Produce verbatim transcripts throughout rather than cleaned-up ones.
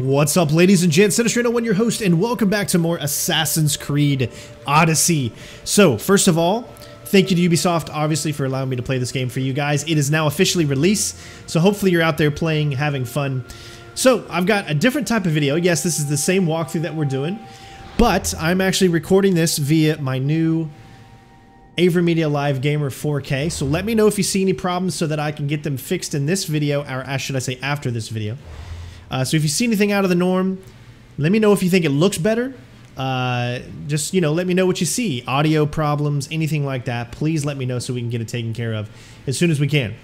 What's up, ladies and gents? CenterStrain oh one, your host, and welcome back to more Assassin's Creed Odyssey. So, first of all, thank you to Ubisoft, obviously, for allowing me to play this game for you guys. It is now officially released, so hopefully you're out there playing, having fun. So, I've got a different type of video. Yes, this is the same walkthrough that we're doing, but I'm actually recording this via my new AVerMedia Live Gamer four K, so let me know if you see any problems so that I can get them fixed in this video, or should I say after this video. Uh, so if you see anything out of the norm, let me know if you think it looks better. Uh, just, you know, let me know what you see. Audio problems, anything like that, please let me know so we can get it taken care of as soon as we can.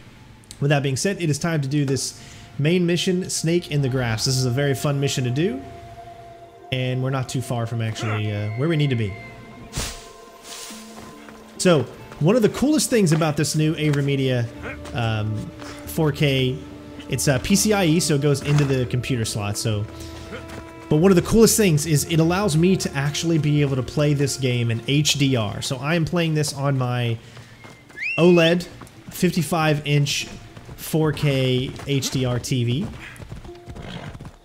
With that being said, it is time to do this main mission, Snake in the Grass. This is a very fun mission to do, and we're not too far from actually uh, where we need to be. So, one of the coolest things about this new AVerMedia um, four K, it's uh, P C I E, so it goes into the computer slot. So, but one of the coolest things is it allows me to actually be able to play this game in H D R. So I am playing this on my OLED fifty-five inch four K H D R T V.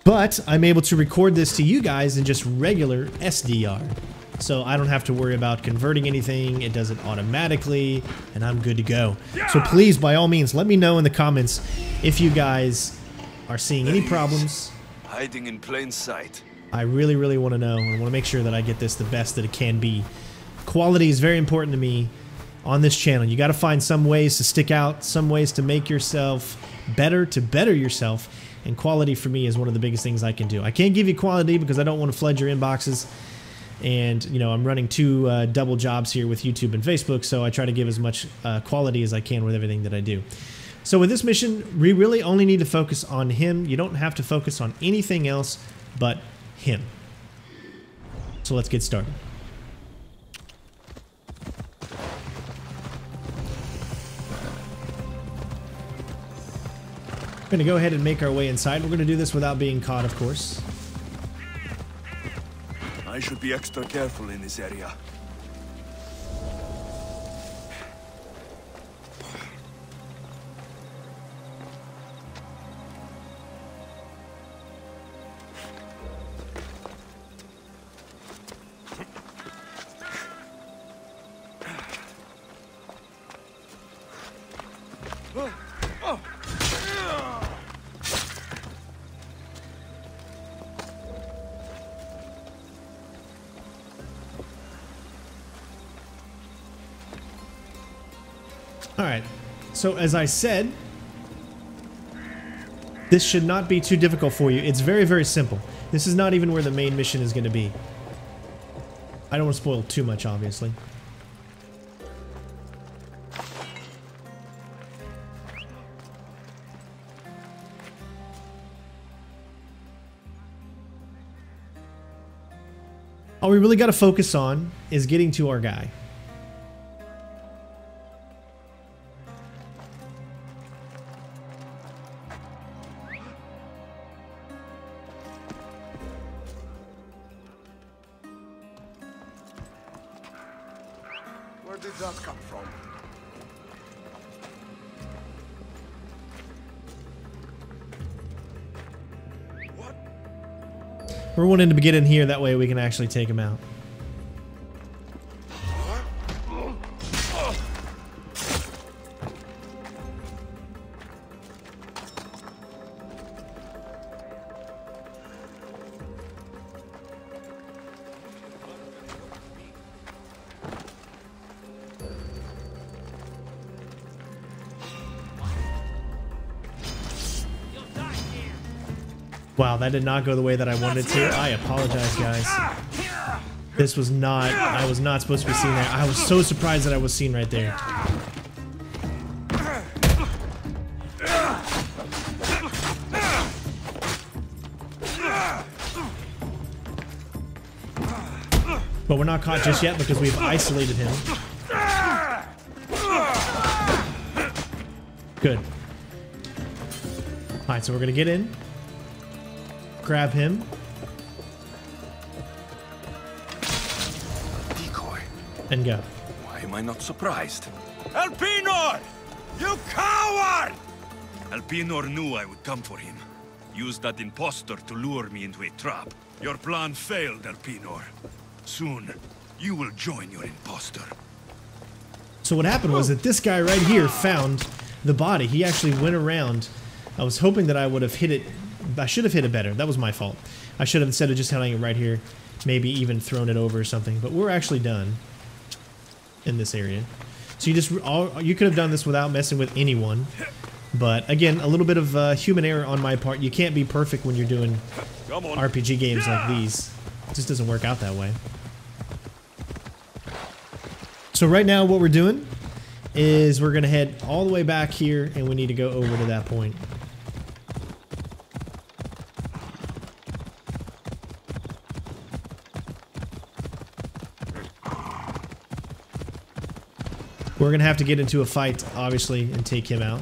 But I'm able to record this to you guys in just regular S D R. So I don't have to worry about converting anything, it does it automatically, and I'm good to go. So please, by all means, let me know in the comments if you guys are seeing any problems. Hiding in plain sight. I really, really want to know, and I want to make sure that I get this the best that it can be. Quality is very important to me on this channel. You got to find some ways to stick out, some ways to make yourself better, to better yourself, and quality for me is one of the biggest things I can do. I can't give you quality because I don't want to flood your inboxes. And, you know, I'm running two uh, double jobs here with YouTube and Facebook, so I try to give as much uh, quality as I can with everything that I do. So with this mission, we really only need to focus on him. You don't have to focus on anything else but him. So let's get started. We're going to go ahead and make our way inside. We're going to do this without being caught, of course. I should be extra careful in this area. Alright, so as I said, this should not be too difficult for you. It's very, very simple. This is not even where the main mission is going to be. I don't want to spoil too much, obviously. All we really got to focus on is getting to our guy. We're wanting to get in here, that way we can actually take him out. Wow, that did not go the way that I wanted to. I apologize, guys. This was not... I was not supposed to be seen there. I was so surprised that I was seen right there. But we're not caught just yet because we've isolated him. Good. Alright, so we're gonna get in. Grab him. Decoy. And go. Why am I not surprised? Elpenor! You coward! Elpenor knew I would come for him. Used that imposter to lure me into a trap. Your plan failed, Elpenor. Soon, you will join your imposter. So what happened was that this guy right here found the body. He actually went around. I was hoping that I would have hit it. I should have hit it better. That was my fault. I should have, instead of just having it right here, maybe even thrown it over or something. But we're actually done in this area. So you just all, you could have done this without messing with anyone. But again, a little bit of uh, human error on my part. You can't be perfect when you're doing R P G games like these. It just doesn't work out that way. So right now what we're doing is we're going to head all the way back here, and we need to go over to that point. We're going to have to get into a fight, obviously, and take him out.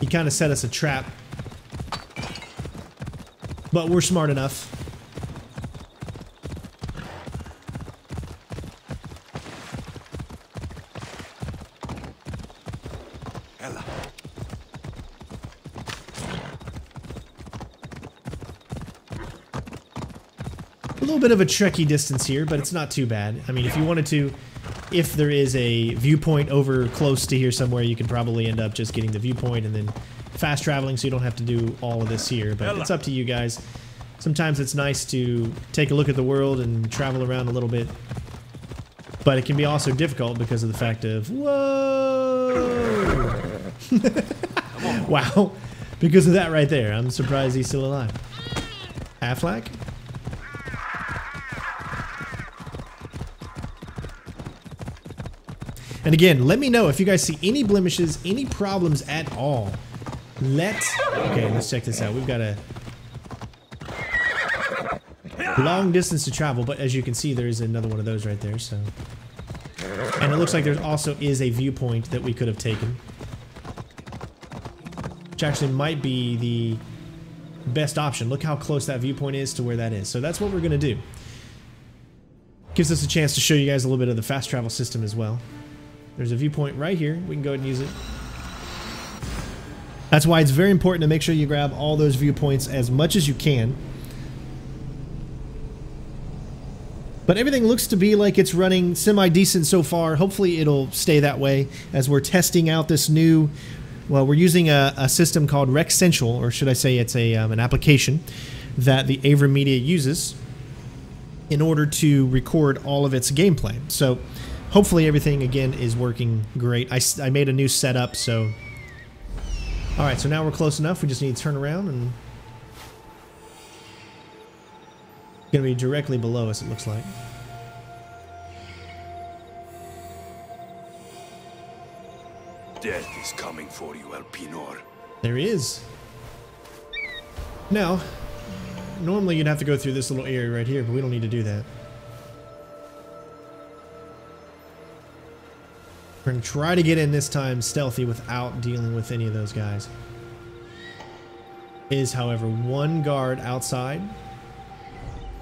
He kind of set us a trap, but we're smart enough. Ella. A little bit of a trekky distance here, but it's not too bad. I mean, if you wanted to, if there is a viewpoint over close to here somewhere, you could probably end up just getting the viewpoint and then fast traveling, so you don't have to do all of this here. But it's up to you guys. Sometimes it's nice to take a look at the world and travel around a little bit. But it can be also difficult because of the fact of, whoa! Wow. Because of that right there. I'm surprised he's still alive. Aflac? And again, let me know if you guys see any blemishes, any problems at all. Let's... Okay, let's check this out. We've got a long distance to travel, but as you can see, there is another one of those right there, so... And it looks like there also is a viewpoint that we could have taken, which actually might be the best option. Look how close that viewpoint is to where that is. So that's what we're going to do. Gives us a chance to show you guys a little bit of the fast travel system as well. There's a viewpoint right here. We can go ahead and use it. That's why it's very important to make sure you grab all those viewpoints as much as you can. But everything looks to be like it's running semi-decent so far. Hopefully it'll stay that way as we're testing out this new... Well, we're using a, a system called RecCentral, or should I say it's a, um, an application that the AVerMedia uses in order to record all of its gameplay. So... Hopefully everything, again, is working great. I, I made a new setup, so... Alright, so now we're close enough. We just need to turn around and... It's going to be directly below us, it looks like. Death is coming for you, Elpenor. There is. Now, normally you'd have to go through this little area right here, but we don't need to do that. We're going to try to get in this time stealthy without dealing with any of those guys. Is, however, one guard outside.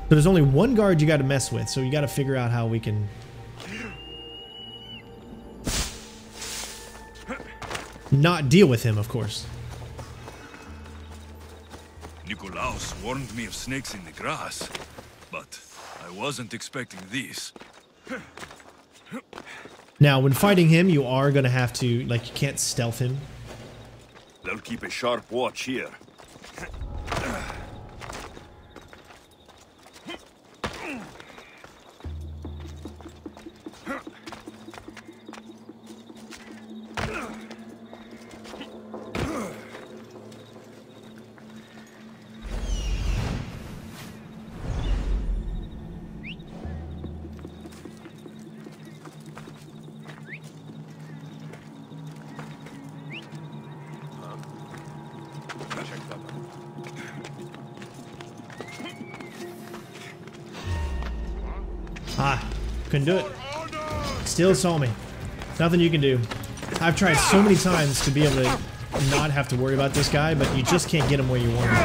So there's only one guard you got to mess with, so you got to figure out how we can... not deal with him, of course. Nikolaus warned me of snakes in the grass, but I wasn't expecting this. Now, when fighting him, you are going to have to, like, you can't stealth him. They'll keep a sharp watch here. Do it. Still saw me. Nothing you can do. I've tried so many times to be able to not have to worry about this guy, but you just can't get him where you want him.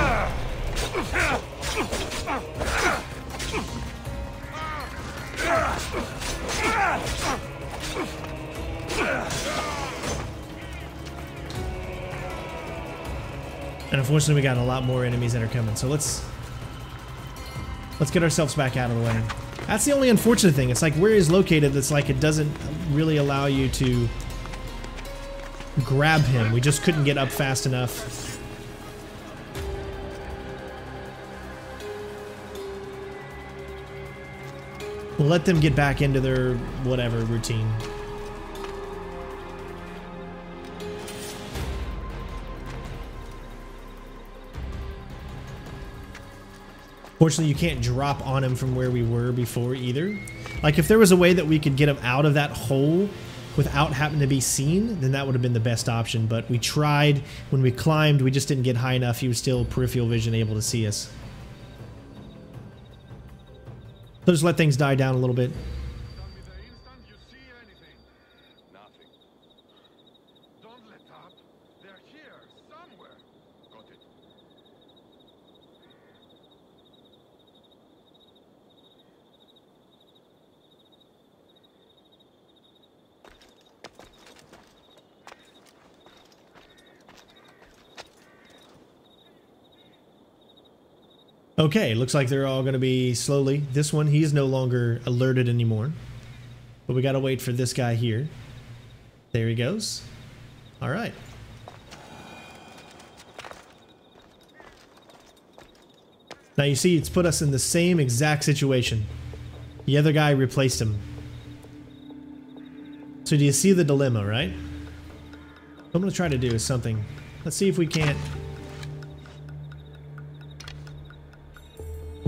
And unfortunately, we got a lot more enemies that are coming. So let's let's get ourselves back out of the way. That's the only unfortunate thing. It's like where he's located. That's like it doesn't really allow you to grab him. We just couldn't get up fast enough. We'll let them get back into their whatever routine. Fortunately, you can't drop on him from where we were before either. Like if there was a way that we could get him out of that hole without having to be seen, then that would have been the best option. But we tried. When we climbed, we just didn't get high enough. He was still peripheral vision able to see us. So just let things die down a little bit. Okay, looks like they're all going to be slowly. This one, he's no longer alerted anymore. But we got to wait for this guy here. There he goes. All right. Now you see it's put us in the same exact situation. The other guy replaced him. So do you see the dilemma, right? What I'm going to try to do is something. Let's see if we can't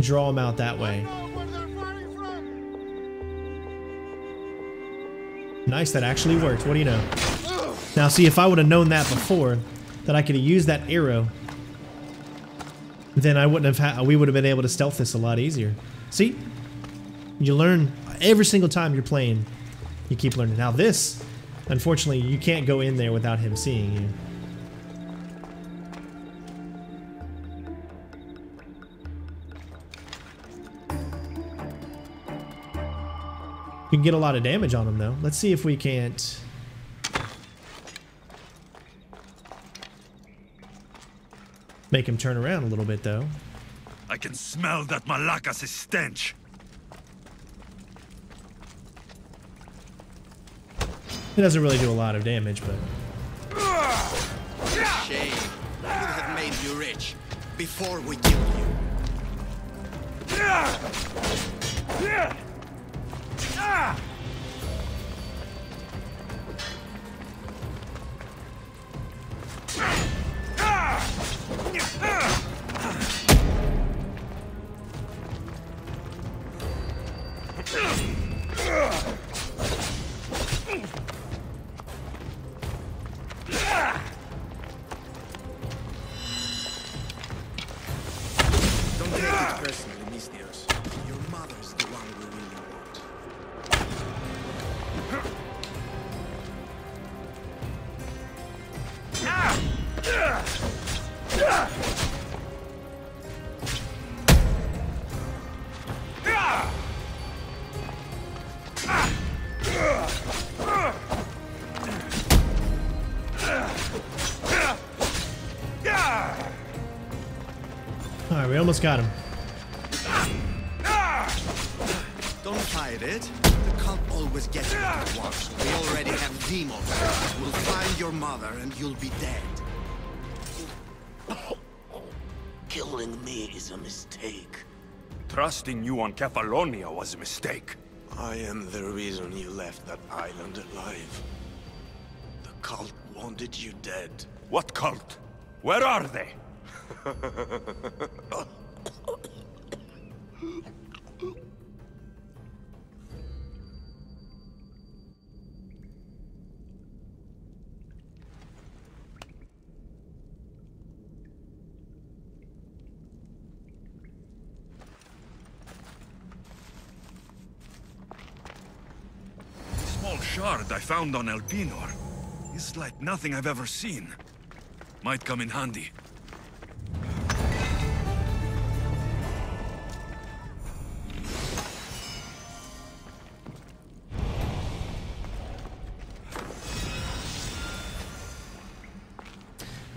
draw them out that way. Nice, that actually worked. What do you know? Now see, if I would have known that before, that I could have used that arrow, then I wouldn't have ha we would have been able to stealth this a lot easier. See? You learn every single time you're playing. You keep learning. Now this, unfortunately, you can't go in there without him seeing you. We can get a lot of damage on him though. Let's see if we can't. Make him turn around a little bit though. I can smell that Malaka's stench. It doesn't really do a lot of damage, but. Shame. We have made you rich before we killed you. Don't take it personally, Mystios. Your mother's the one we really want. All right, we almost got him. Don't fight it. Always get what you want. We already have Deimos. We'll find your mother and you'll be dead. Killing me is a mistake. Trusting you on Kefalonia was a mistake. I am the reason you left that island alive. The cult wanted you dead. What cult? Where are they? Shard I found on Elpenor is like nothing I've ever seen. Might come in handy.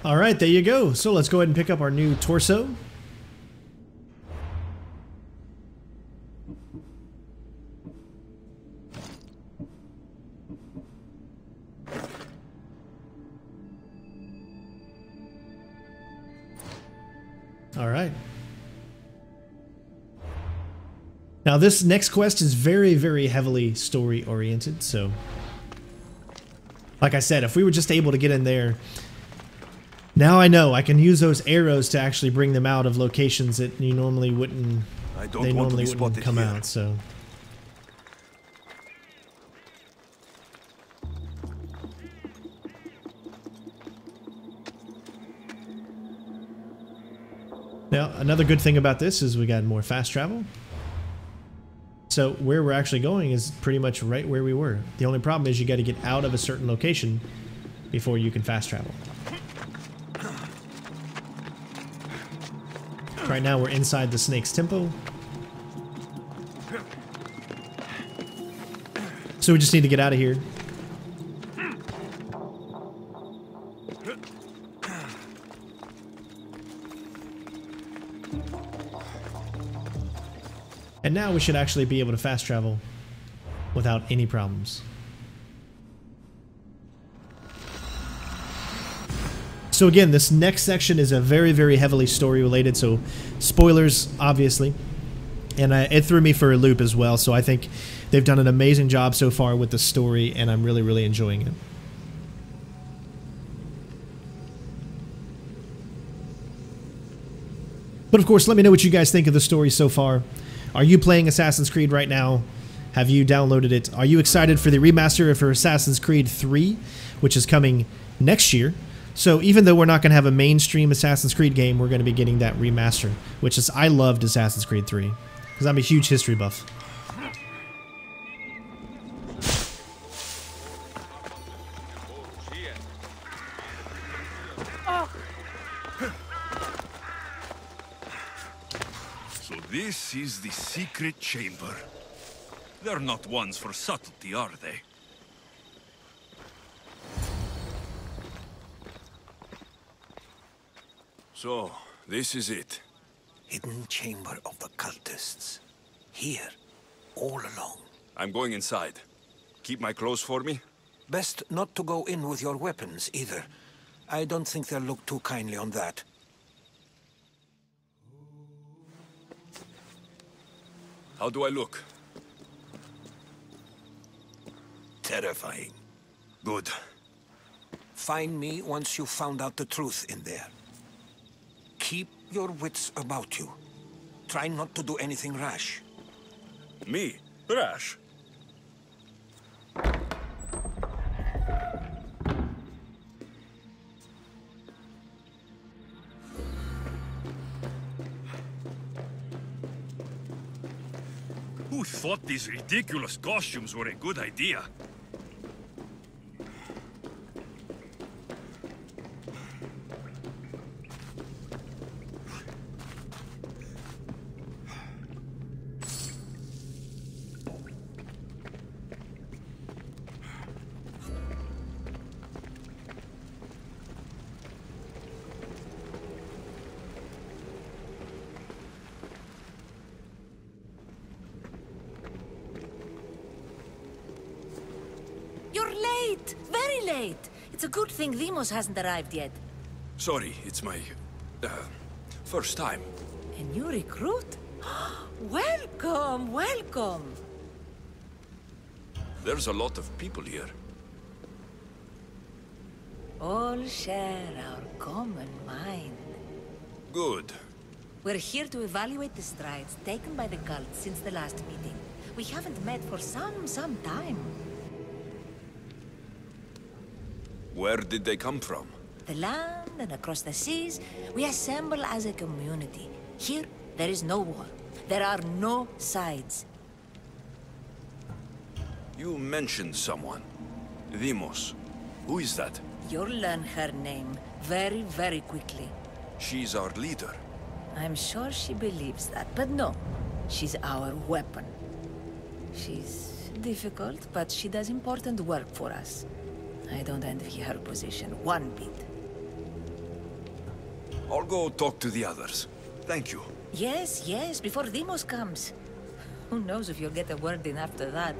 All right, there you go. So let's go ahead and pick up our new torso. All right. Now this next quest is very, very heavily story oriented. So like I said, if we were just able to get in there, now I know I can use those arrows to actually bring them out of locations that you normally wouldn't, I don't they want normally to be wouldn't come here. out. So. Now, another good thing about this is we got more fast travel. So where we're actually going is pretty much right where we were. The only problem is you got to get out of a certain location before you can fast travel. Right now we're inside the snake's temple. So we just need to get out of here. And now we should actually be able to fast travel without any problems. So again, this next section is a very, very heavily story related, so spoilers, obviously. And I, it threw me for a loop as well, so I think they've done an amazing job so far with the story, and I'm really, really enjoying it. But of course, let me know what you guys think of the story so far. Are you playing Assassin's Creed right now? Have you downloaded it? Are you excited for the remaster for Assassin's Creed three, which is coming next year? So even though we're not going to have a mainstream Assassin's Creed game, we're going to be getting that remaster, which is, I loved Assassin's Creed three because I'm a huge history buff. This is the secret chamber. They're not ones for subtlety, are they? So, this is it. Hidden chamber of the cultists. Here, all along. I'm going inside. Keep my clothes for me? Best not to go in with your weapons, either. I don't think they'll look too kindly on that. How do I look? Terrifying. Good. Find me once you've found out the truth in there. Keep your wits about you. Try not to do anything rash. Me? Rash? Who thought these ridiculous costumes were a good idea? I think Vimos hasn't arrived yet. Sorry, it's my uh, first time. A new recruit? Welcome, welcome. There's a lot of people here. All share our common mind. Good. We're here to evaluate the strides taken by the cult since the last meeting. We haven't met for some, some time. Where did they come from? The land and across the seas, we assemble as a community. Here, there is no war. There are no sides. You mentioned someone. Deimos. Who is that? You'll learn her name very, very quickly. She's our leader. I'm sure she believes that, but no. She's our weapon. She's difficult, but she does important work for us. I don't envy her position one bit. I'll go talk to the others. Thank you. Yes, yes, before Deimos comes. Who knows if you'll get a word in after that.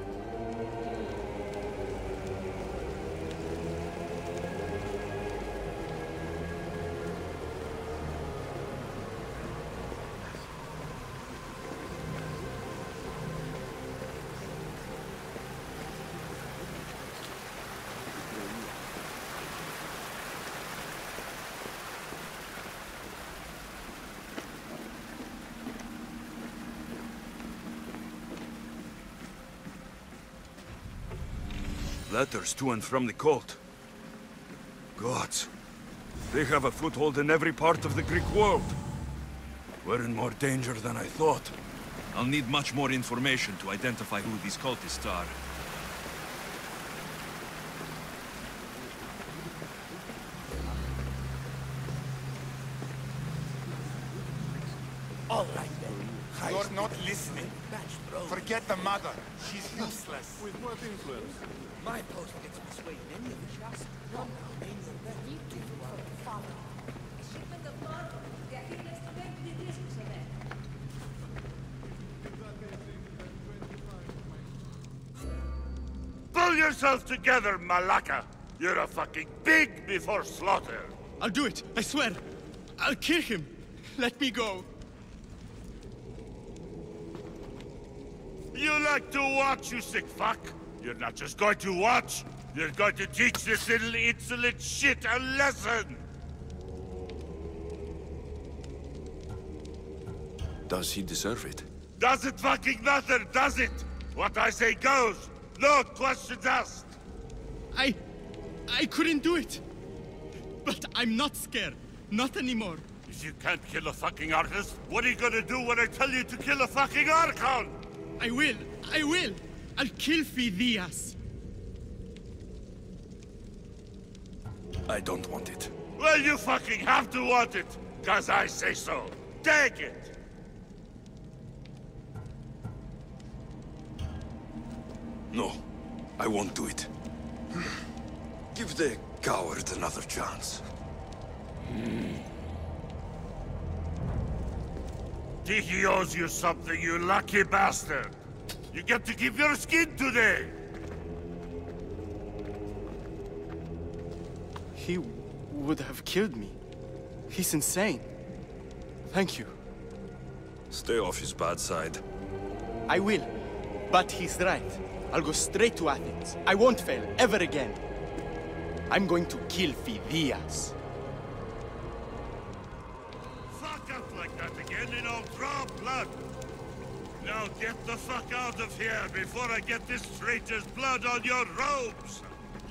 Letters to and from the cult. Gods, they have a foothold in every part of the Greek world. We're in more danger than I thought. I'll need much more information to identify who these cultists are. All right then. You're not listening. Forget the mother. She's useless. With what influence? My post gets persuaded any of the shots. No, no, names are better. You do for the father. A shipment of love, the Achilles to make the decisions of it. Pull yourself together, Malaka. You're a fucking pig before slaughter. I'll do it, I swear. I'll kill him. Let me go. You like to watch, you sick fuck. You're not just going to watch, you're going to teach this little insolent shit a lesson! Does he deserve it? Doesn't fucking matter, does it? What I say goes! No questions asked! I... I couldn't do it! But I'm not scared. Not anymore. If you can't kill a fucking artist, what are you gonna do when I tell you to kill a fucking Archon? I will! I will! I'll kill Phidias! I don't want it. Well, you fucking have to want it! Cause I say so! Take it! No, I won't do it. Give the coward another chance. Mm. He owes you something, you lucky bastard! You get to keep your skin today! He would have killed me. He's insane. Thank you. Stay off his bad side. I will. But he's right. I'll go straight to Athens. I won't fail, ever again. I'm going to kill Phidias. Fuck up like that again and I'll draw blood! Now get the fuck out of here before I get this traitor's blood on your robes!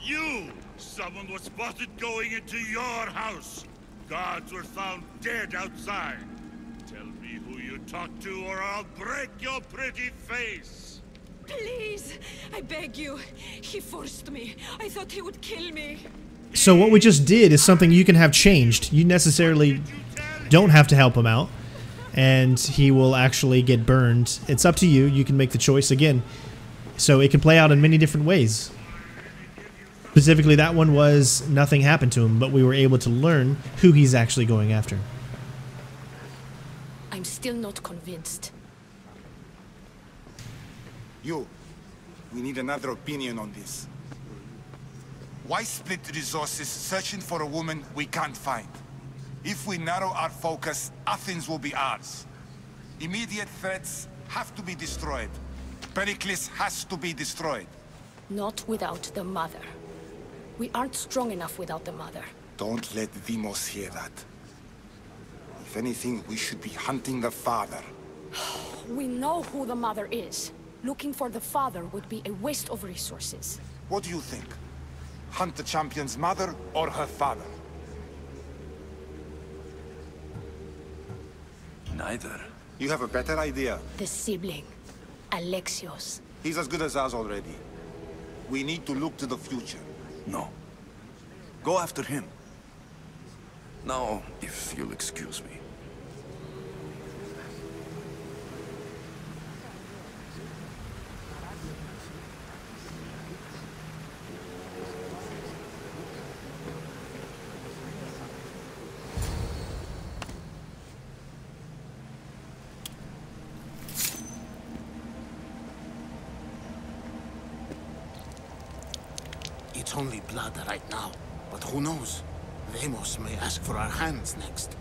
You! Someone was spotted going into your house! Guards were found dead outside! Tell me who you talked to or I'll break your pretty face! Please! I beg you! He forced me! I thought he would kill me! So what we just did is something you can have changed. You necessarily don't have to help him out. And he will actually get burned. It's up to you. You can make the choice again. So it can play out in many different ways. Specifically, that one was nothing happened to him, but we were able to learn who he's actually going after. I'm still not convinced. You, we need another opinion on this. Why split resources searching for a woman we can't find? If we narrow our focus, Athens will be ours. Immediate threats have to be destroyed. Perikles has to be destroyed. Not without the mother. We aren't strong enough without the mother. Don't let Vimos hear that. If anything, we should be hunting the father. We know who the mother is. Looking for the father would be a waste of resources. What do you think? Hunt the champion's mother or her father? Neither. You have a better idea? The sibling. Alexios. He's as good as ours already. We need to look to the future. No. Go after him. Now, if you'll excuse me. It's only blood right now, but who knows? Deimos may ask for our hands next.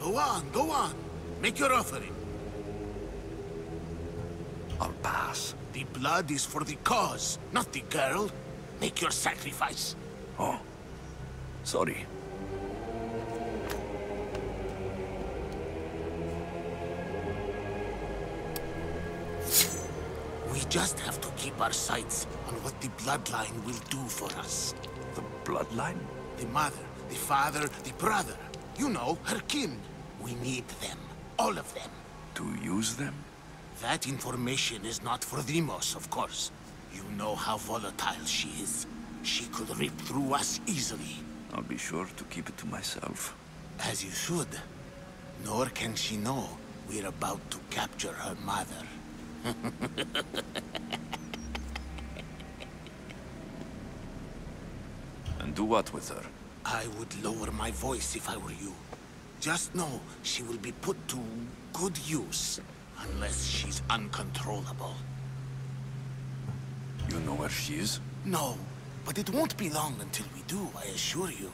Go on, go on. Make your offering. I'll pass. The blood is for the cause, not the girl. Make your sacrifice. Oh, sorry. We just have to keep our sights on what the bloodline will do for us. The bloodline? The mother, the father, the brother. You know, her kin. We need them. All of them. To use them? That information is not for Deimos, of course. You know how volatile she is. She could rip through us easily. I'll be sure to keep it to myself. As you should. Nor can she know we're about to capture her mother. And do what with her? I would lower my voice if I were you. Just know she will be put to good use, unless she's uncontrollable. You know where she is? No, but it won't be long until we do, I assure you.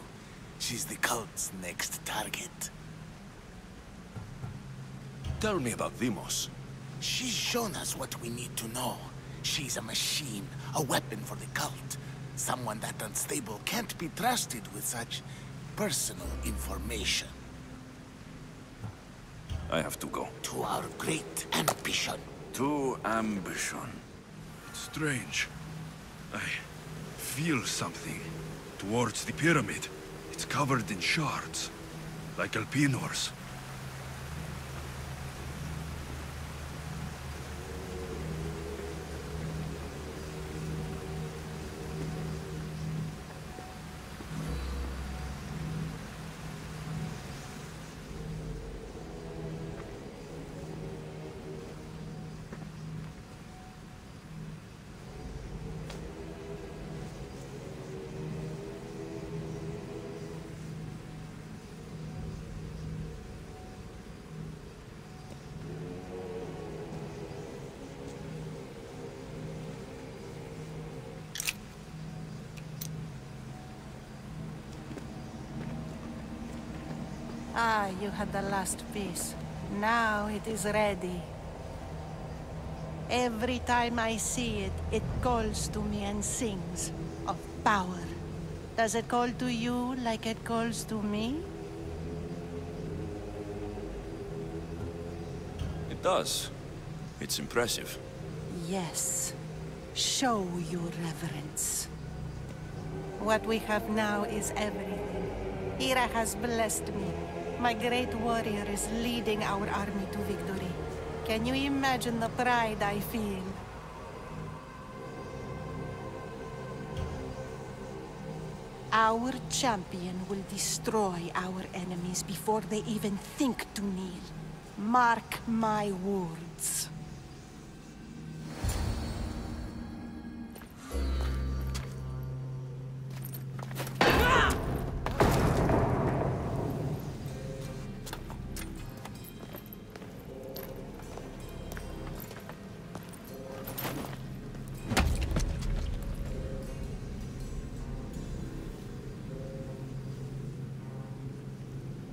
She's the cult's next target. Tell me about Deimos. She's shown us what we need to know. She's a machine, a weapon for the cult. Someone that unstable can't be trusted with such personal information. I have to go. To our great ambition. To ambition. It's strange. I feel something towards the pyramid. It's covered in shards, like Elpenor's. Ah, you had the last piece. Now it is ready. Every time I see it, it calls to me and sings of power. Does it call to you like it calls to me? It does. It's impressive. Yes. Show your reverence. What we have now is everything. Hera has blessed me. My great warrior is leading our army to victory. Can you imagine the pride I feel? Our champion will destroy our enemies before they even think to kneel. Mark my words.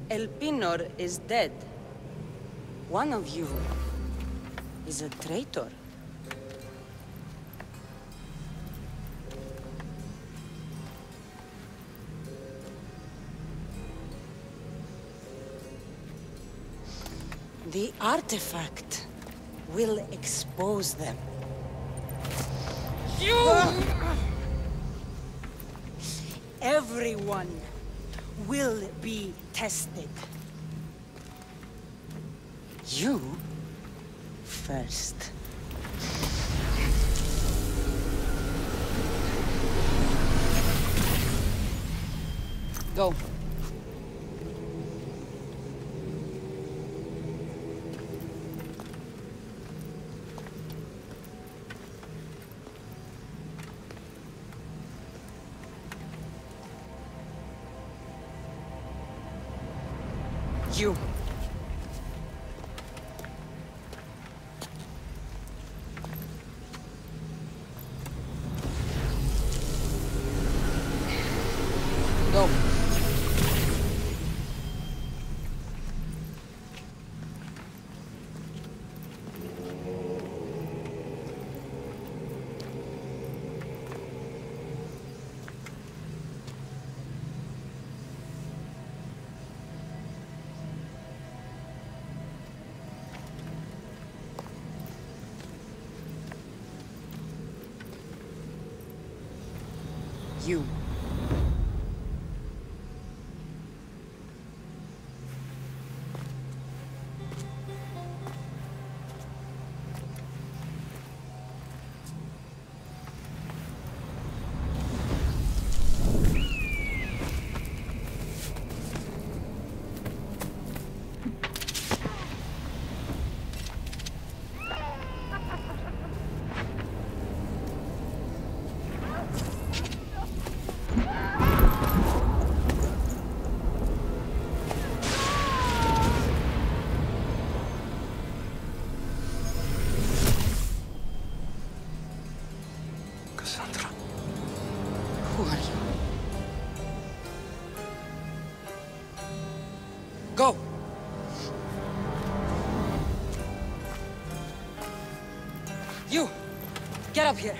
Elpenor is dead. One of you is a traitor. The artifact will expose them. You! Everyone will be tested. You first. Go. You. you. Get up here.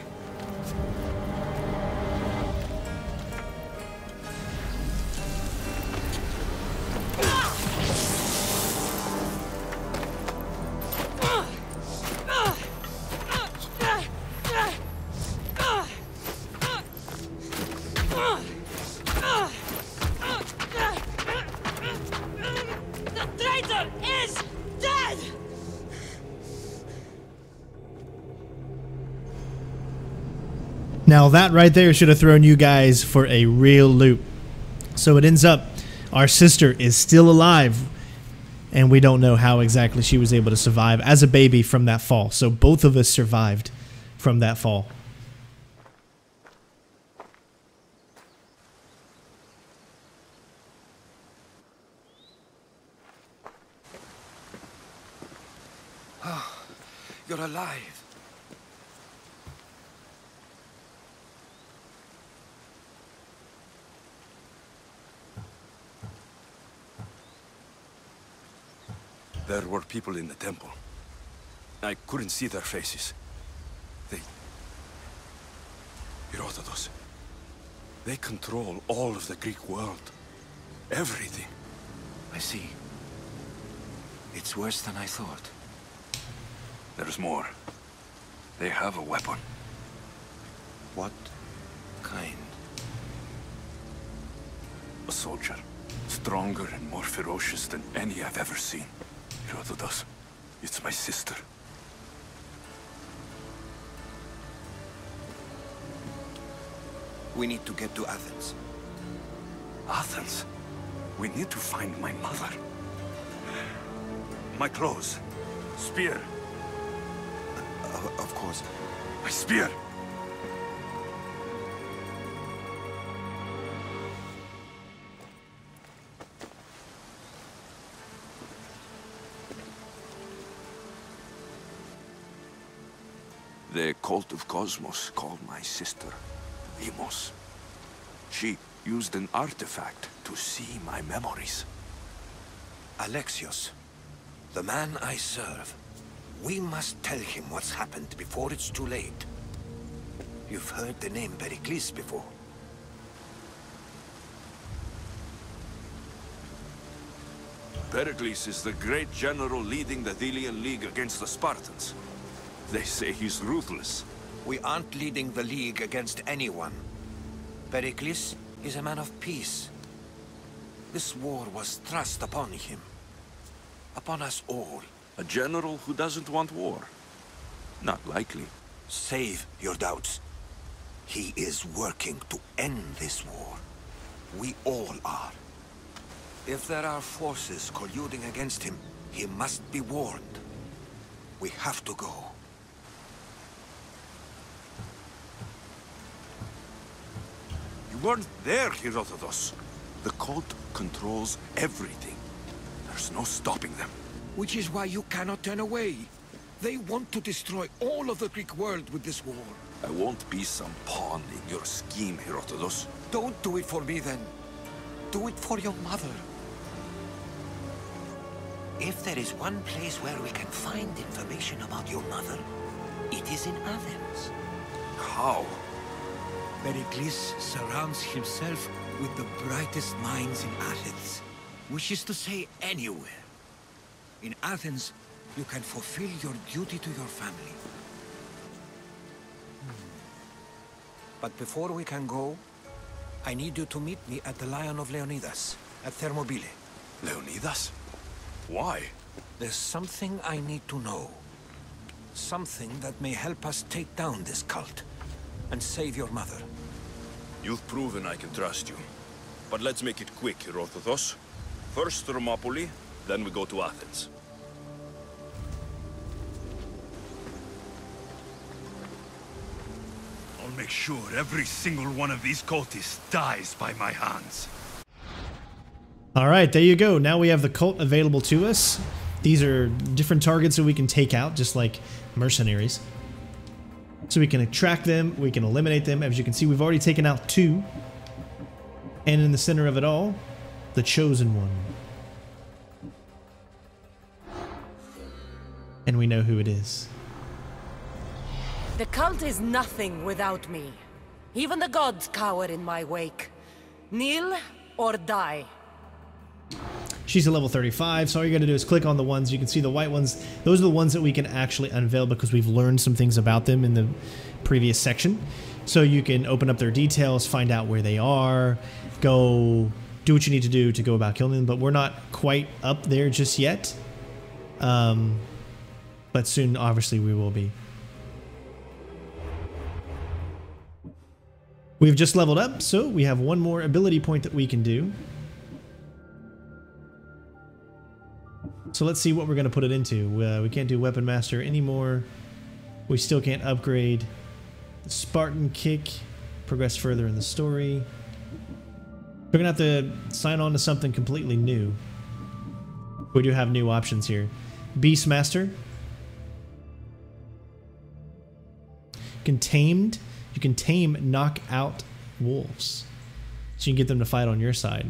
Now that right there should have thrown you guys for a real loop. So it ends up our sister is still alive, and we don't know how exactly she was able to survive as a baby from that fall. So both of us survived from that fall. Oh, you're alive. There were people in the temple. I couldn't see their faces. They... Herodotos. They control all of the Greek world. Everything. I see. It's worse than I thought. There's more. They have a weapon. What kind? A soldier. Stronger and more ferocious than any I've ever seen. Herodotos, it's my sister. We need to get to Athens. Athens? We need to find my mother. My clothes. Spear. Uh, of course. My spear! The cult of Cosmos called my sister Vimos. She used an artifact to see my memories. Alexios, the man I serve, we must tell him what's happened before it's too late. You've heard the name Perikles before. Perikles is the great general leading the Delian League against the Spartans. They say he's ruthless. We aren't leading the League against anyone. Perikles is a man of peace. This war was thrust upon him. Upon us all. A general who doesn't want war. Not likely. Save your doubts. He is working to end this war. We all are. If there are forces colluding against him, he must be warned. We have to go. You weren't there, Herodotos. The cult controls everything. There's no stopping them. Which is why you cannot turn away. They want to destroy all of the Greek world with this war. I won't be some pawn in your scheme, Herodotos. Don't do it for me, then. Do it for your mother. If there is one place where we can find information about your mother, it is in Athens. How? Perikles surrounds himself with the brightest minds in Athens, which is to say anywhere. In Athens, you can fulfill your duty to your family. But before we can go, I need you to meet me at the Lion of Leonidas, at Thermopylae. Leonidas? Why? There's something I need to know. Something that may help us take down this cult, and save your mother. You've proven I can trust you. But let's make it quick, Herodotos. First Thermopylae, then we go to Athens. I'll make sure every single one of these cultists dies by my hands. All right, there you go. Now we have the cult available to us. These are different targets that we can take out, just like mercenaries. So we can attract them, we can eliminate them. As you can see, we've already taken out two. And in the center of it all, the Chosen One. And we know who it is. The cult is nothing without me. Even the gods cower in my wake. Kneel or die. She's a level thirty-five, so all you gotta do is click on the ones. You can see the white ones. Those are the ones that we can actually unveil because we've learned some things about them in the previous section. So you can open up their details, find out where they are, go do what you need to do to go about killing them. But we're not quite up there just yet. Um, but soon, obviously, we will be. We've just leveled up, so we have one more ability point that we can do. So let's see what we're going to put it into. Uh, we can't do Weapon Master anymore. We still can't upgrade Spartan Kick. Progress further in the story. We're going to have to sign on to something completely new. We do have new options here. Beastmaster. Contained. You can tame knockout wolves. So you can get them to fight on your side.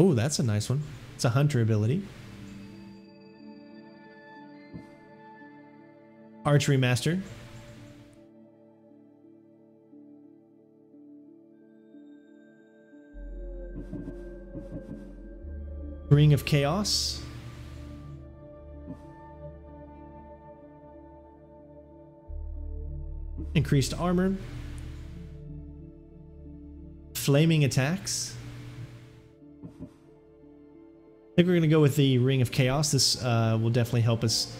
Oh, that's a nice one. It's a hunter ability. Archery Master. Ring of Chaos. Increased armor. Flaming attacks. I think we're gonna go with the Ring of Chaos. This uh, will definitely help us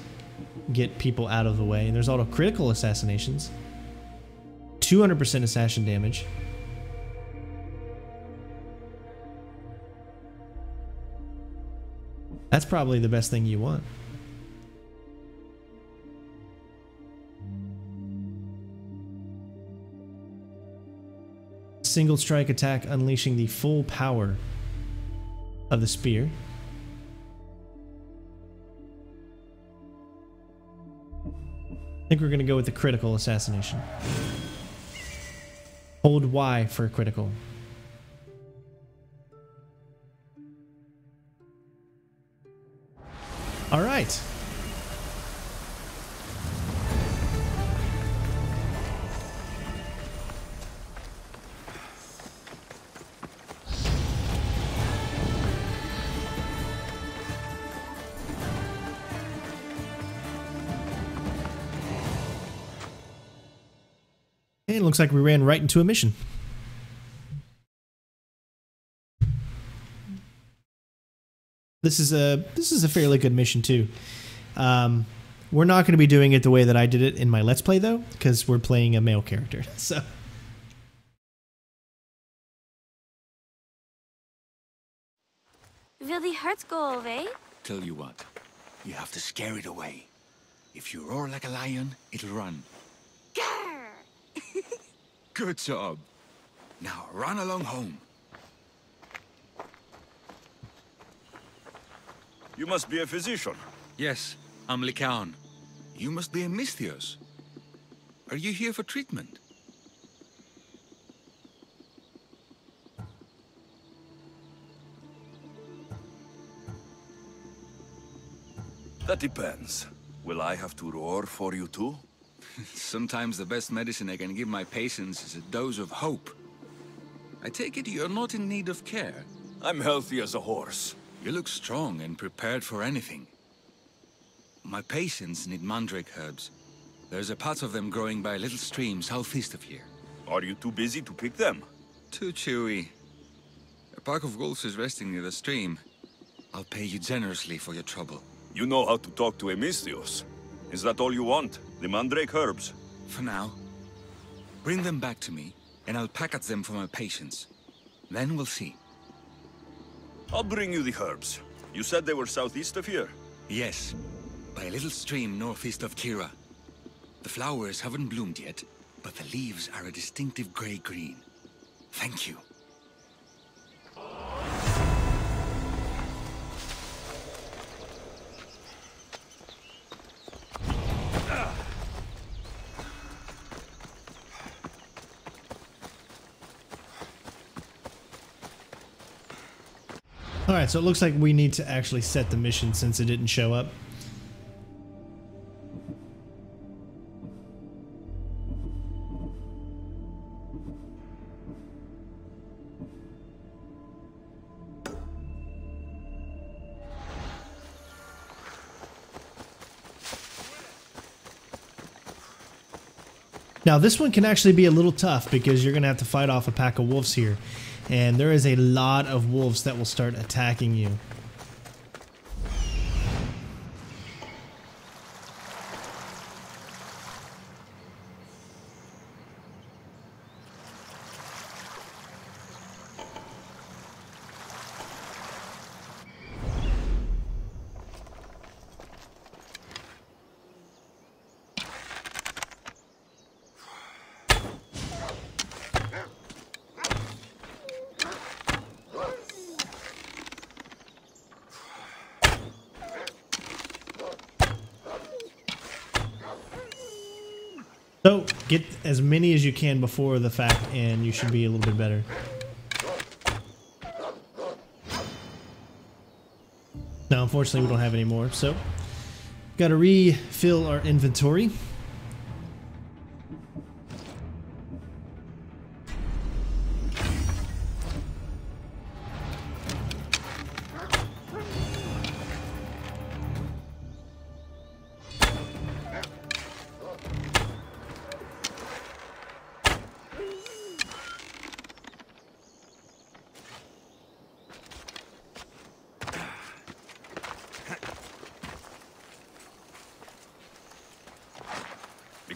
get people out of the way. And there's auto critical assassinations, two hundred percent assassin damage, that's probably the best thing you want. Single strike attack, unleashing the full power of the spear. I think we're going to go with the critical assassination. Hold Y for a critical. All right. It looks like we ran right into a mission. This is a this is a fairly good mission too. Um, we're not going to be doing it the way that I did it in my Let's Play though, because we're playing a male character. So will the hurts go away? Tell you what, you have to scare it away. If you roar like a lion, it'll run. Good job. Now run along home. You must be a physician. Yes, I'm Lykaon. You must be a Mystios. Are you here for treatment? That depends. Will I have to roar for you too? Sometimes the best medicine I can give my patients is a dose of hope. I take it you're not in need of care. I'm healthy as a horse. You look strong and prepared for anything. My patients need mandrake herbs. There's a patch of them growing by little stream southeast of here. Are you too busy to pick them? Too chewy. A pack of wolves is resting near the stream. I'll pay you generously for your trouble. You know how to talk to Mystios. Is that all you want? The mandrake herbs? For now. Bring them back to me, and I'll pack at them for my patients. Then we'll see. I'll bring you the herbs. You said they were southeast of here? Yes. By a little stream northeast of Kira. The flowers haven't bloomed yet, but the leaves are a distinctive grey-green. Thank you. Alright, so it looks like we need to actually set the mission since it didn't show up. Now this one can actually be a little tough because you're going to have to fight off a pack of wolves here. And there is a lot of wolves that will start attacking you. So, get as many as you can before the fact, and you should be a little bit better. Now, unfortunately, we don't have any more, so got to refill our inventory.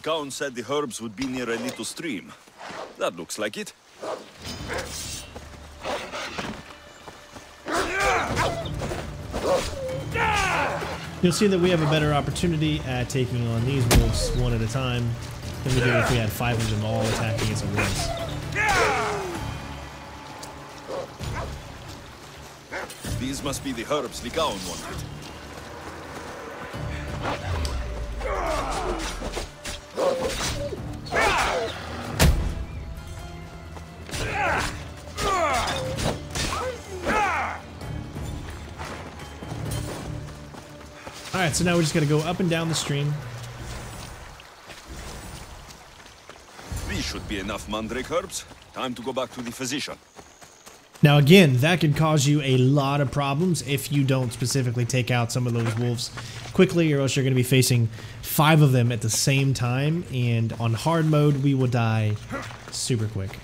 Lykaon said the herbs would be near a little stream. That looks like it. You'll see that we have a better opportunity at taking on these wolves one at a time than we did if we had five of them all attacking us at once. These must be the herbs Lykaon wanted. Alright, so now we're just gonna go up and down the stream. These should be enough mandrake herbs. Time to go back to the physician. Now again, that can cause you a lot of problems if you don't specifically take out some of those wolves quickly, or else you're going to be facing five of them at the same time, and on hard mode we will die super quick.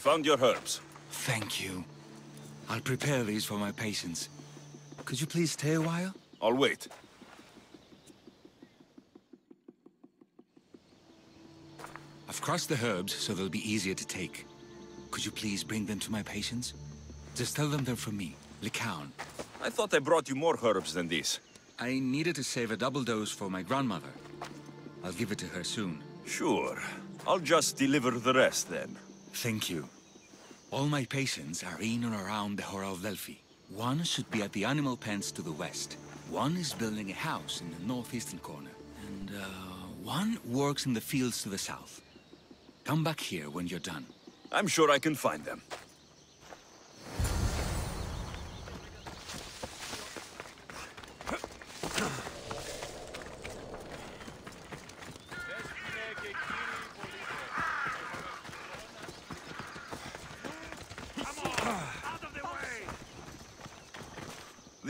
Found your herbs. Thank you. I'll prepare these for my patients. Could you please stay a while? I'll wait. I've crushed the herbs so they'll be easier to take. Could you please bring them to my patients? Just tell them they're from me, Lykaon. I thought I brought you more herbs than these. I needed to save a double dose for my grandmother. I'll give it to her soon. Sure. I'll just deliver the rest then. Thank you. All my patients are in and around the Hora of Delphi. One should be at the animal pens to the west. One is building a house in the northeastern corner. And uh, one works in the fields to the south. Come back here when you're done. I'm sure I can find them.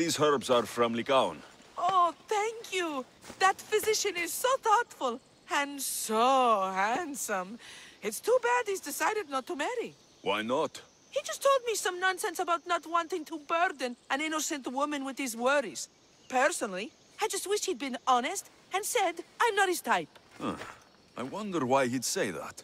These herbs are from Lykaon. Oh, thank you. That physician is so thoughtful and so handsome. It's too bad he's decided not to marry. Why not? He just told me some nonsense about not wanting to burden an innocent woman with his worries. Personally, I just wish he'd been honest and said, I'm not his type. Huh. I wonder why he'd say that.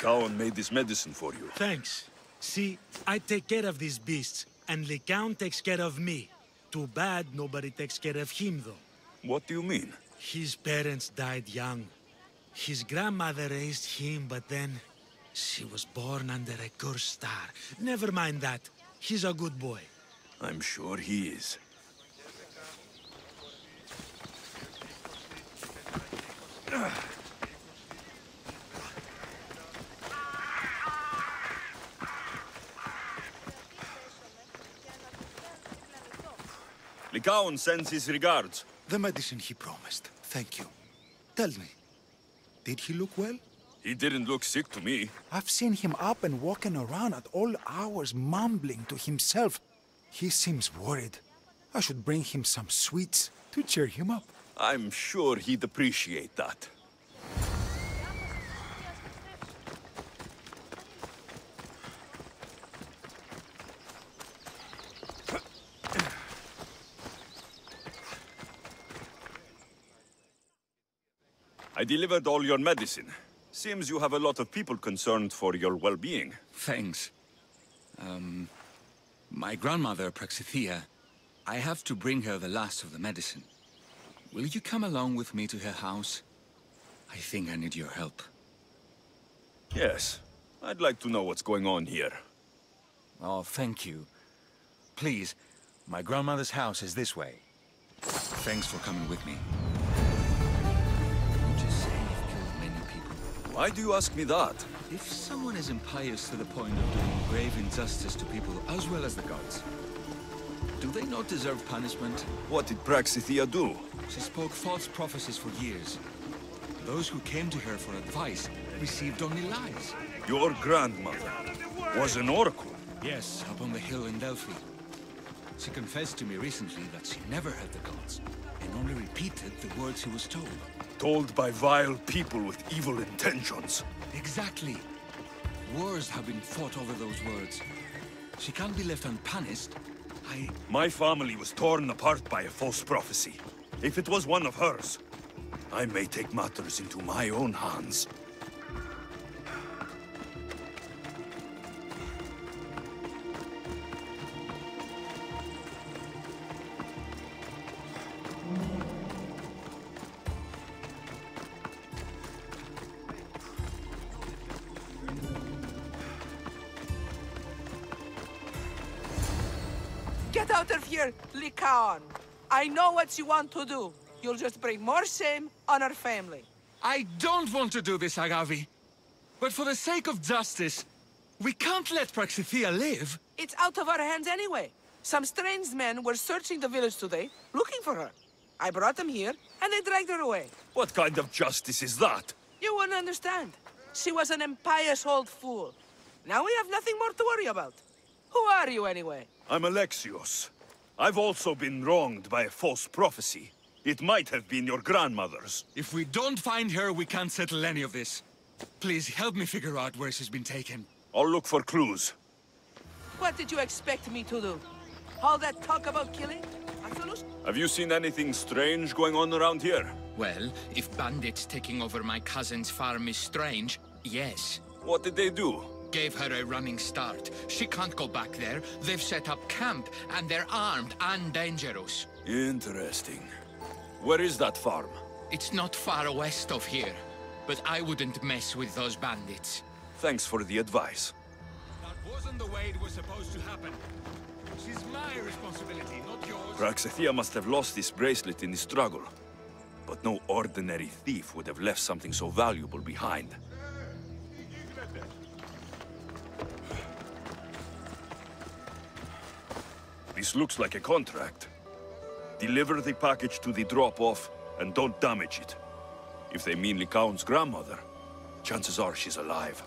Lykaon made this medicine for you. Thanks. See, I take care of these beasts, and Lykaon takes care of me. Too bad nobody takes care of him, though. What do you mean? His parents died young. His grandmother raised him, but then she was born under a cursed star. Never mind that. He's a good boy. I'm sure he is. Lykaon sends his regards. The medicine he promised. Thank you. Tell me, did he look well? He didn't look sick to me. I've seen him up and walking around at all hours, mumbling to himself. He seems worried. I should bring him some sweets to cheer him up. I'm sure he'd appreciate that. I delivered all your medicine. Seems you have a lot of people concerned for your well-being. Thanks. Um, my grandmother, Praxithea, I have to bring her the last of the medicine. Will you come along with me to her house? I think I need your help. Yes. I'd like to know what's going on here. Oh, thank you. Please, my grandmother's house is this way. Thanks for coming with me. Why do you ask me that? If someone is impious to the point of doing grave injustice to people as well as the gods, do they not deserve punishment? What did Praxithea do? She spoke false prophecies for years. Those who came to her for advice received only lies. Your grandmother was an oracle? Yes, up on the hill in Delphi. She confessed to me recently that she never heard the gods, and only repeated the words she was told. Told by vile people with evil intentions. Exactly. Wars have been fought over those words. She can't be left unpunished. I... My family was torn apart by a false prophecy. If it was one of hers, I may take matters into my own hands. Lykaon, I know what you want to do. You'll just bring more shame on our family. I don't want to do this, Agavi. But for the sake of justice, we can't let Praxithea live. It's out of our hands anyway. Some strange men were searching the village today, looking for her. I brought them here, and they dragged her away. What kind of justice is that? You wouldn't understand. She was an impious old fool. Now we have nothing more to worry about. Who are you, anyway? I'm Alexios. I've also been wronged by a false prophecy. It might have been your grandmother's. If we don't find her, we can't settle any of this. Please help me figure out where she's been taken. I'll look for clues. What did you expect me to do? All that talk about killing? Have you seen anything strange going on around here? Well, if bandits taking over my cousin's farm is strange, yes. What did they do? Gave her a running start. She can't go back there. They've set up camp, and they're armed and dangerous. Interesting. Where is that farm? It's not far west of here, but I wouldn't mess with those bandits. Thanks for the advice. That wasn't the way it was supposed to happen. She's my responsibility, not yours. Praxithea must have lost this bracelet in the struggle, but no ordinary thief would have left something so valuable behind. This looks like a contract. Deliver the package to the drop-off, and don't damage it. If they mean Lykaon's grandmother, chances are she's alive.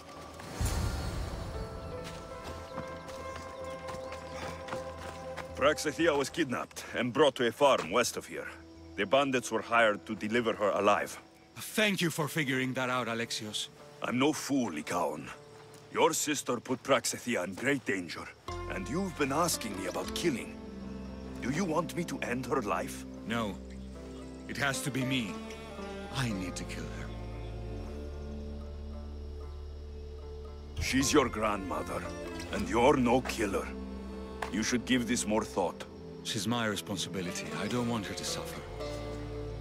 Praxithea was kidnapped and brought to a farm west of here. The bandits were hired to deliver her alive. Thank you for figuring that out, Alexios. I'm no fool, Lykaon. Your sister put Praxithea in great danger, and you've been asking me about killing. Do you want me to end her life? No. It has to be me. I need to kill her. She's your grandmother, and you're no killer. You should give this more thought. She's my responsibility. I don't want her to suffer.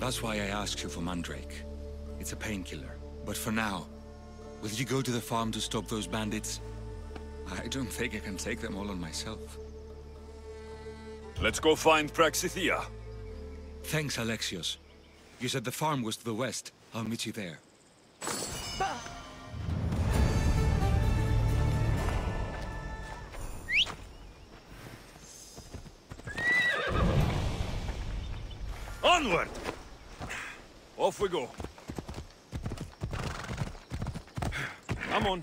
That's why I asked you for Mandrake. It's a painkiller. But for now, will you go to the farm to stop those bandits? I don't think I can take them all on myself. Let's go find Praxithea. Thanks, Alexios. You said the farm was to the west. I'll meet you there. Onward! Off we go. Come on.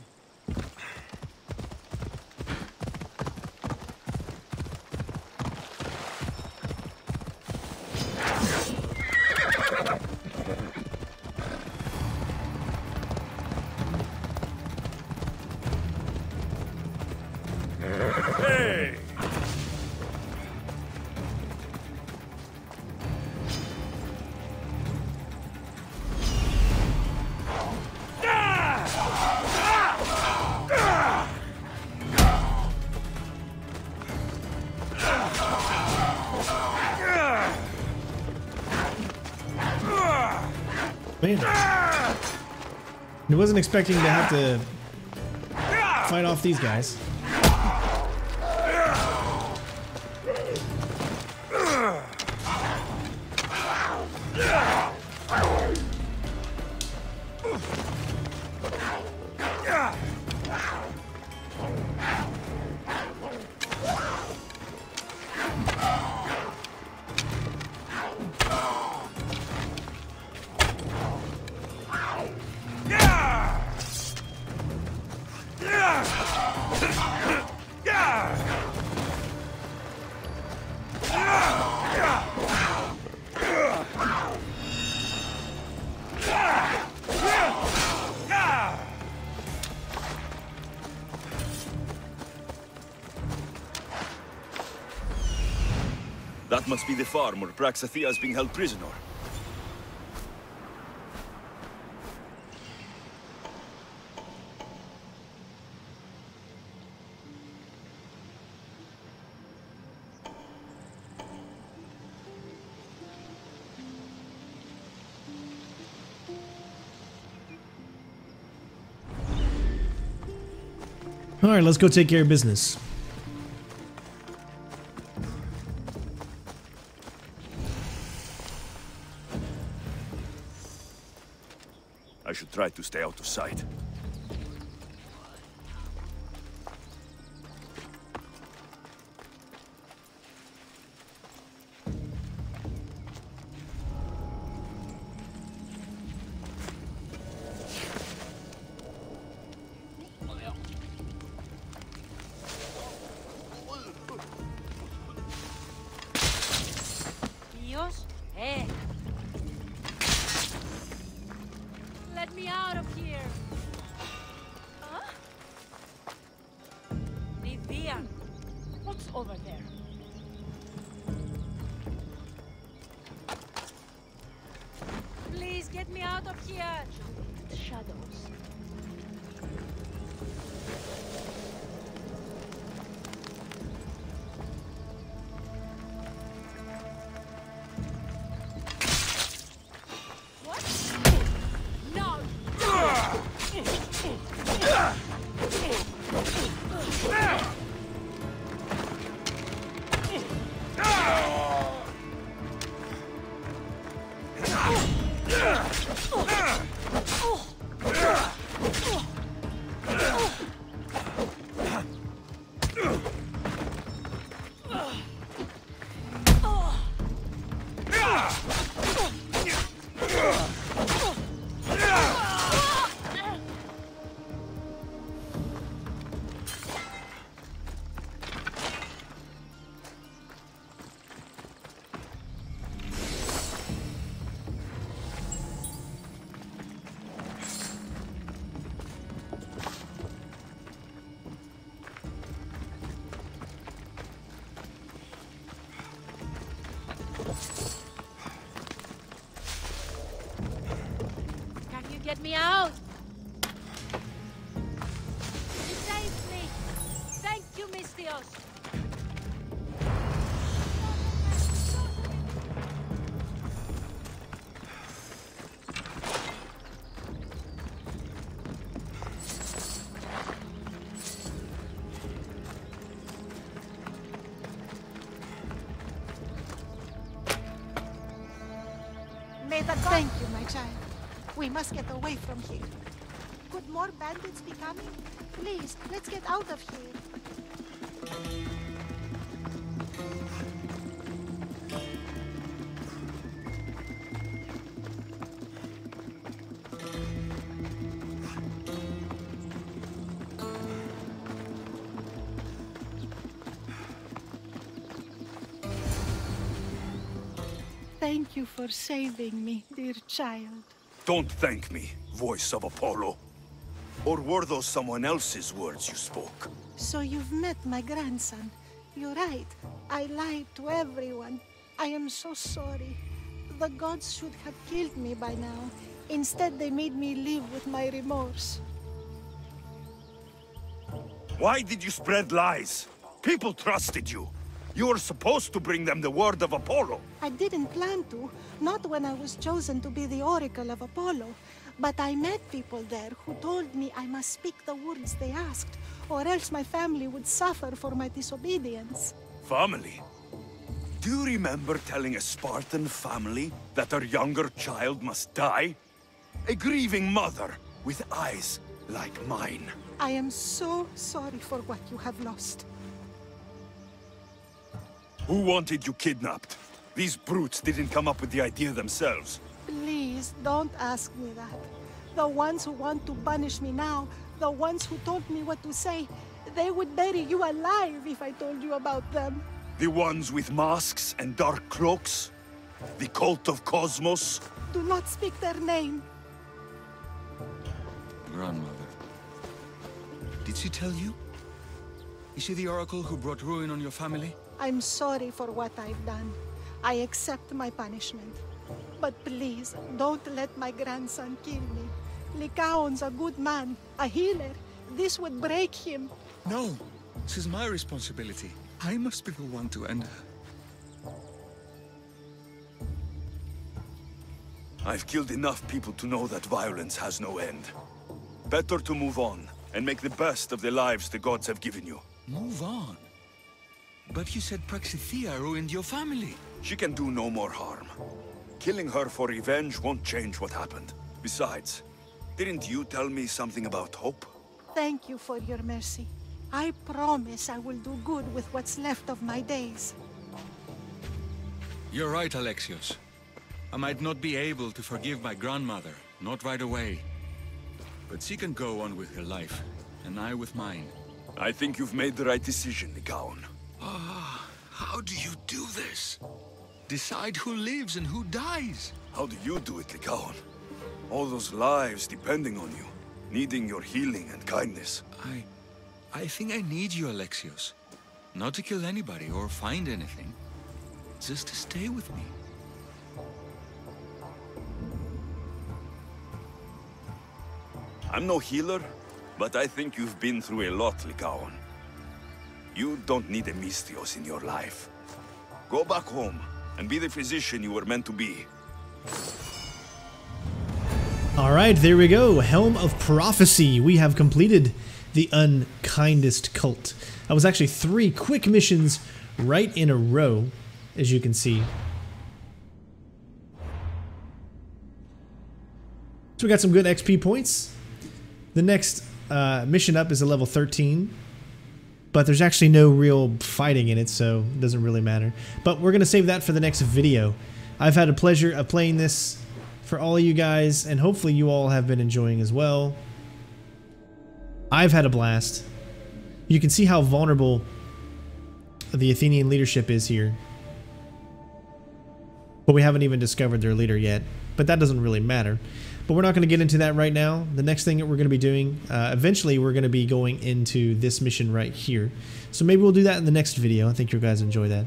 I wasn't expecting to have to fight off these guys. Must be the farm where Praxithea is being held prisoner. All right, let's go take care of business. Try to stay out of sight. Get me out! You saved me! Thank you, Mystios! Thank you, my child. We must get away from here. Could more bandits be coming? Please, let's get out of here. Thank you for saving me, dear child. Don't thank me, voice of Apollo. Or were those someone else's words you spoke? So you've met my grandson. You're right. I lied to everyone. I am so sorry. The gods should have killed me by now. Instead, they made me live with my remorse. Why did you spread lies? People trusted you. You were supposed to bring them the word of Apollo. I didn't plan to, not when I was chosen to be the oracle of Apollo. But I met people there who told me I must speak the words they asked, or else my family would suffer for my disobedience. Family? Do you remember telling a Spartan family that their younger child must die? A grieving mother with eyes like mine. I am so sorry for what you have lost. Who wanted you kidnapped? These brutes didn't come up with the idea themselves. Please, don't ask me that. The ones who want to punish me now, the ones who told me what to say, they would bury you alive if I told you about them. The ones with masks and dark cloaks? The cult of Cosmos? Do not speak their name. Grandmother, did she tell you? Is she the oracle who brought ruin on your family? I'm sorry for what I've done. I accept my punishment. But please, don't let my grandson kill me. Lykaon's a good man, a healer. This would break him. No, this is my responsibility. I must be the one to end her. I've killed enough people to know that violence has no end. Better to move on and make the best of the lives the gods have given you. Move on? But you said Praxithea ruined your family. She can do no more harm. Killing her for revenge won't change what happened. Besides, didn't you tell me something about hope? Thank you for your mercy. I promise I will do good with what's left of my days. You're right, Alexios. I might not be able to forgive my grandmother, not right away. But she can go on with her life, and I with mine. I think you've made the right decision, Lykaon. Ah, oh, how do you do this? Decide who lives and who dies. How do you do it, Lykaon? All those lives depending on you, needing your healing and kindness. I... I think I need you, Alexios. Not to kill anybody or find anything. Just to stay with me. I'm no healer, but I think you've been through a lot, Lykaon. You don't need a Mystios in your life. Go back home and be the physician you were meant to be. All right, there we go. Helm of Prophecy. We have completed the Unkindest Cult. That was actually three quick missions right in a row, as you can see. So we got some good X P points. The next uh, mission up is a level thirteen. But there's actually no real fighting in it, so it doesn't really matter. But we're going to save that for the next video. I've had a pleasure of playing this for all of you guys, and hopefully you all have been enjoying as well. I've had a blast. You can see how vulnerable the Athenian leadership is here. But we haven't even discovered their leader yet. But that doesn't really matter. But we're not going to get into that right now. The next thing that we're going to be doing, uh, eventually we're going to be going into this mission right here. So maybe we'll do that in the next video. I think you guys enjoy that.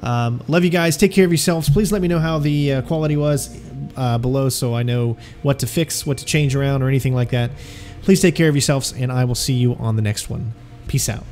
Um, love you guys. Take care of yourselves. Please let me know how the uh, quality was. uh, below so I know what to fix, what to change around, or anything like that. Please take care of yourselves, and I will see you on the next one. Peace out.